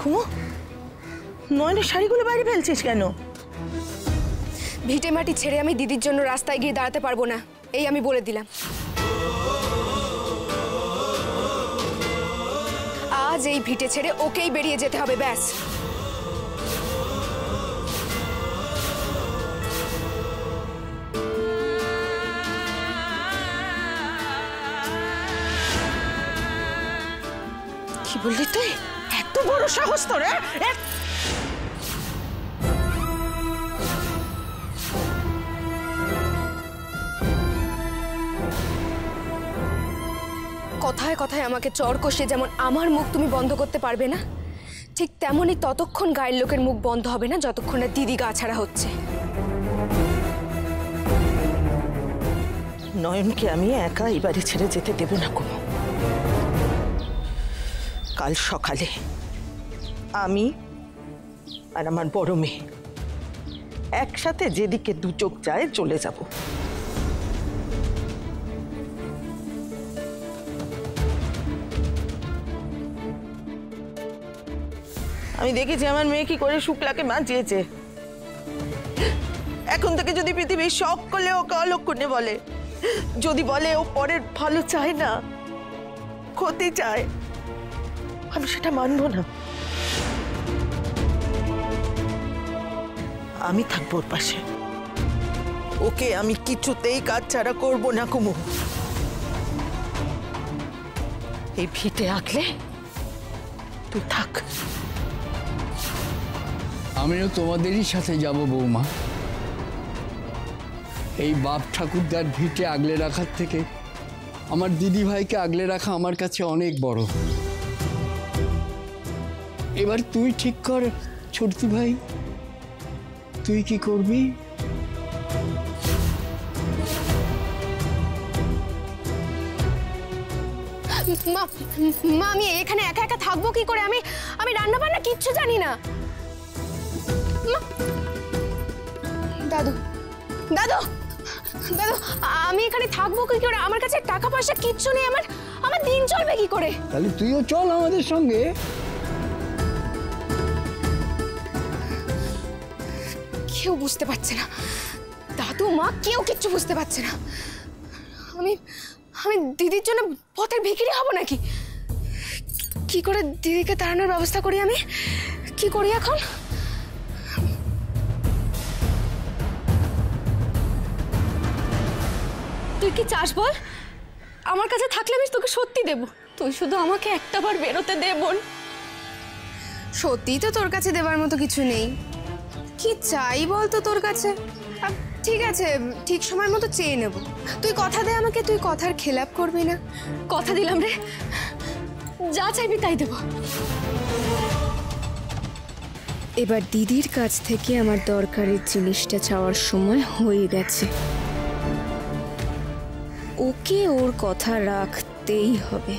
কুমু, ময়না শাড়িগুলো বাইরে ফেলছিস কেন? ভিটে মাটি ছেড়ে আমি দিদির জন্য রাস্তায় গিয়ে দাঁড়াতে পারবো না, এই আমি বলে দিলাম। আজ এই ভিটে ছেড়ে ওকেই বেরিয়ে যেতে হবে, ব্যাস। কি বললি তুই? এত বড় সাহস তোর? কথায় কথায় আমাকে চর কষে যেমন আমার মুখ তুমি বন্ধ করতে পারবে না, ঠিক তেমনই ততক্ষণ গায়ের লোকের মুখ বন্ধ হবে না যতক্ষণ না দিদি গা ছাড়া হচ্ছে। নয়নকে আমি একা এই বাড়ি ছেড়ে যেতে দেব না কুমু। কাল সকালে আমি আর আমার বড় মেয়ে একসাথে যেদিকে দু চোখ যায় চলে যাব। আমি দেখেছি আমার মেয়ে কি করে শুক্লাকে বাঁচিয়েছে। এখন থেকে যদি পৃথিবীর সকলে ওকে অলক্ষণে বলে, যদি বলে ও পরের ভালো চায় না, ক্ষতি চায়, আমি সেটা মানব না। আমি থাকবো ওর পাশে, ওকে আমি কিছুতেই কাজ ছাড়া করবো না কুমু। এই ভিটে আঁকলে তুই থাক, আমিও তোমাদেরই সাথে যাব বৌমা। এই বাপ ঠাকুরদার ভিটে আগলে রাখার থেকে আমার দিদি ভাইকে আগলে রাখা আমার কাছে অনেক বড়। এবার তুই ঠিক কর ছোটদি ভাই, তুই কি করবি? মা, আমি এখানে একা একা থাকবো কি করে? আমি আমি রান্না বান্না কিচ্ছু জানি না। দাদু দাদু দাদু, আমি এখানে থাকবো কি করে? আমার কাছে টাকা পয়সা কিচ্ছু নেই, আমার আমার দিন চলবে কি করে? তাহলে তুইও চল আমাদের সঙ্গে। কেউ বুঝতে পারছে না দাদু, মা, কেউ কিচ্ছু বুঝতে পারছে না। আমি আমি দিদির জন্য পথের ভিখিরি হব নাকি? কি করে দিদিকে তাড়ানোর ব্যবস্থা করি? আমি কি করি এখন? তুই কি চাস বল? আমার কাছে থাকলে আমি তোকে সত্যি দেব, তুই শুধু আমাকে একটা বার বেরোতে দে বোন। সত্যি তো তোর কাছে দেবার মতো কিছু নেই, কি চাই বল তো তোর কাছে? ঠিক আছে, ঠিক সময় মতো চেয়ে নেব। তুই কথা দে আমাকে, তুই কথার খেলাপ করবি না। কথা দিলাম রে, যা চাইবি তাই দেব। এবার দিদির কাছ থেকে আমার দরকারের জিনিসটা চাওয়ার সময় হয়ে গেছে, ওকে ওর কথা রাখতেই হবে।